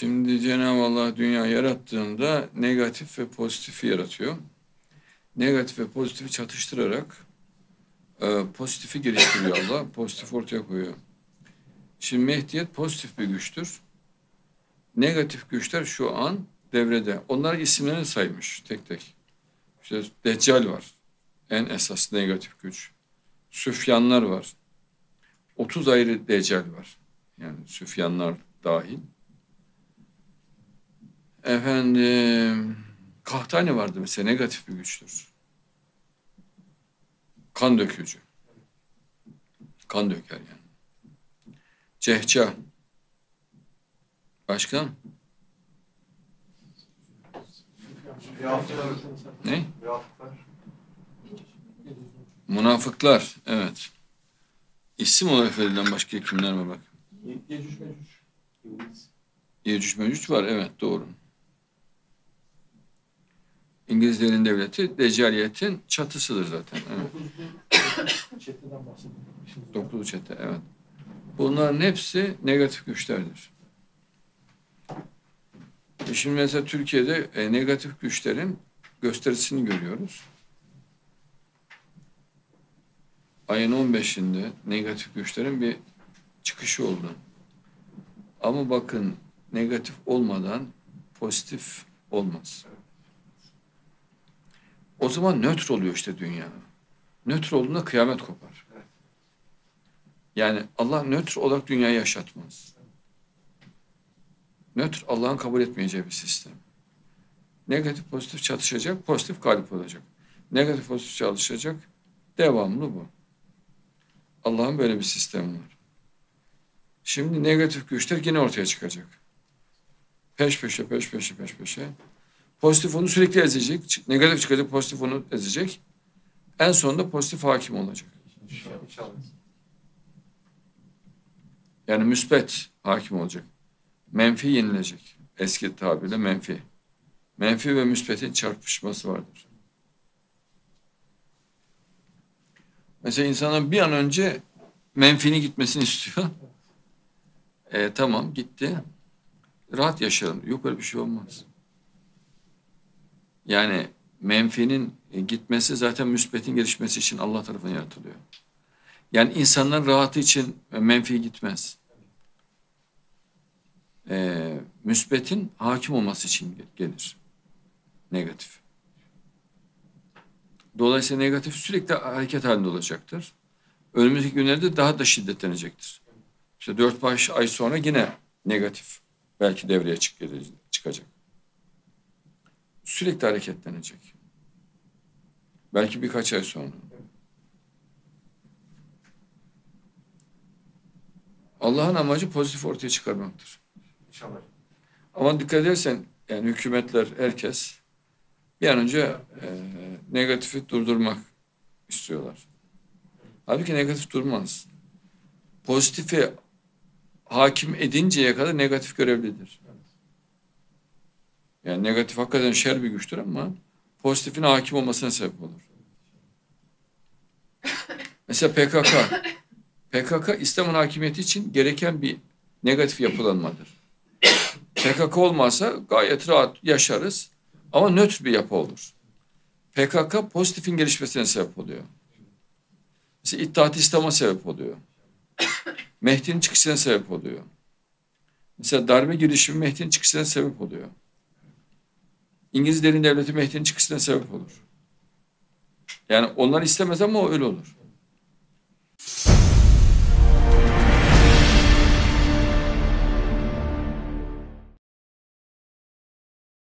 Şimdi Cenab-ı Allah dünya yarattığında negatif ve pozitifi yaratıyor. Negatif ve pozitifi çatıştırarak pozitifi geliştiriyor Allah. Pozitif ortaya koyuyor. Şimdi Mehdiyet pozitif bir güçtür. Negatif güçler şu an devrede. Onlar isimlerini saymış tek tek. İşte Deccal var. En esas negatif güç. Süfyanlar var. 30 ayrı Deccal var. Yani Süfyanlar dahil. Efendim, Kahtani vardı mesela, negatif bir güçtür. Kan dökücü. Kan döker yani. Cehca. Başka? Ne? Münafıklar, evet. İsim olarak verilen başka kimler var bak? Yecüc-ü Mecüc var, evet doğru. İngilizlerin devleti Deccaliyetin çatısıdır zaten. Evet. Çeteden bahsediyoruz. Dokuzlu çete, evet. Bunların hepsi negatif güçlerdir. Şimdi mesela Türkiye'de negatif güçlerin gösterisini görüyoruz. Ayın 15'inde negatif güçlerin bir çıkışı oldu. Ama bakın, negatif olmadan pozitif olmaz. O zaman nötr oluyor işte dünya. Nötr olduğunda kıyamet kopar. Yani Allah nötr olarak dünyayı yaşatmaz. Nötr Allah'ın kabul etmeyeceği bir sistem. Negatif pozitif çatışacak, pozitif galip olacak. Negatif pozitif çalışacak, devamlı bu. Allah'ın böyle bir sistemi var. Şimdi negatif güçler yine ortaya çıkacak. Peş peşe. Pozitif onu sürekli ezecek. Negatif çıkacak, pozitif onu ezecek. En sonunda pozitif hakim olacak. İnşallah. Yani müsbet hakim olacak. Menfi yenilecek. Eski tabirle menfi. Menfi ve müsbetin çarpışması vardır. Mesela insanın bir an önce menfini gitmesini istiyor. Tamam gitti. Rahat yaşayalım. Yok öyle bir şey olmaz. Yani menfinin gitmesi zaten müsbetin gelişmesi için Allah tarafından yaratılıyor. Yani insanların rahatı için menfi gitmez. Müsbetin hakim olması için gelir. Negatif. Dolayısıyla negatif sürekli hareket halinde olacaktır. Önümüzdeki günlerde daha da şiddetlenecektir. İşte 4-5 ay sonra yine negatif belki devreye çıkacak. Sürekli hareketlenecek. Belki birkaç ay sonra. Allah'ın amacı pozitif ortaya çıkarmaktır. İnşallah. Ama dikkat edersen yani hükümetler, herkes bir an önce negatifi durdurmak istiyorlar. Halbuki negatif durmaz. Pozitifi hakim edinceye kadar negatif görevlidir. Yani negatif hakikaten şer bir güçtür ama pozitifin hakim olmasına sebep olur. Mesela PKK. PKK İslam'ın hakimiyeti için gereken bir negatif yapılanmadır. PKK olmasa gayet rahat yaşarız ama nötr bir yapı olur. PKK pozitifin gelişmesine sebep oluyor. Mesela İttihat-ı İslam'a sebep oluyor. Mehdi'nin çıkışına sebep oluyor. Mesela darbe girişimi Mehdi'nin çıkışına sebep oluyor. İngilizlerin devleti Mehdi'nin çıkışına sebep olur. Yani onlar istemez ama o öyle olur.